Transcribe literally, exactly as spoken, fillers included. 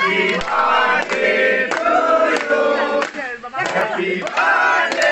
Happy birthday to you. Happy birthday.